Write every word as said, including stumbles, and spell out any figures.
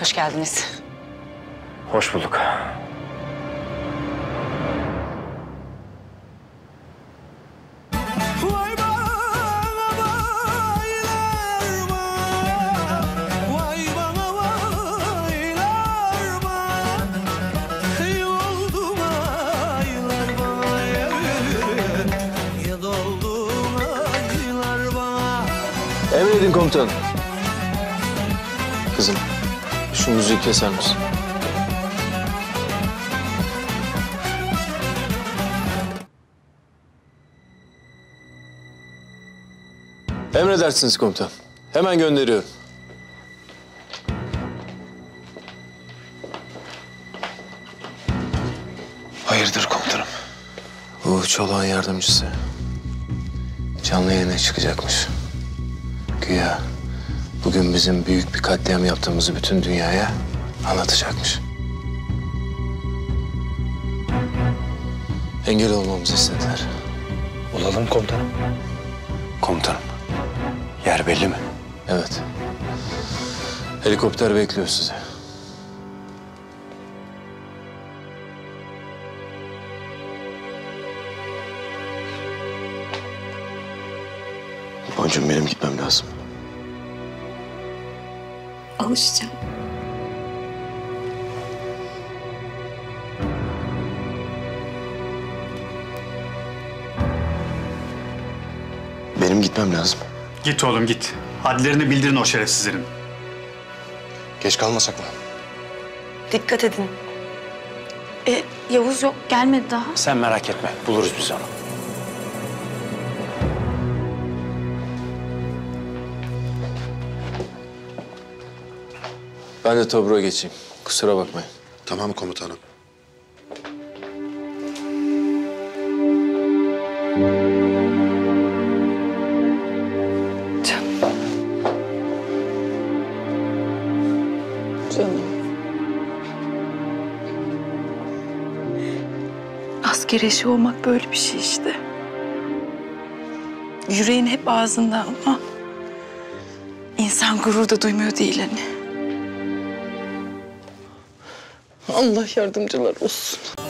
Hoş geldiniz. Hoş bulduk. Emredin komutanım. Kızım, şu müziği keser misin? Emredersiniz komutanım. Hemen gönderiyorum. Hayırdır komutanım? Bu Çolak'ın yardımcısı canlı yayına çıkacakmış. Güya bugün bizim büyük bir katliam yaptığımızı bütün dünyaya anlatacakmış. Engel olmamızı istediler. Olalım komutanım. Komutanım, yer belli mi? Evet. Helikopter bekliyor sizi. Boncuğum, benim gitmem lazım. Alışacağım. Benim gitmem lazım. Git oğlum git. Hadlerini bildirin o şerefsizlerin. Geç kalmasak mı? Dikkat edin. E, Yavuz yok, gelmedi daha. Sen merak etme, buluruz biz onu. Ben de Tobruk'a geçeyim. Kusura bakmayın. Tamam komutanım. Canım. Canım. Asker eşi olmak böyle bir şey işte. Yüreğin hep ağzında ama insan gurur da duymuyor değil hani. Allah yardımcılar olsun.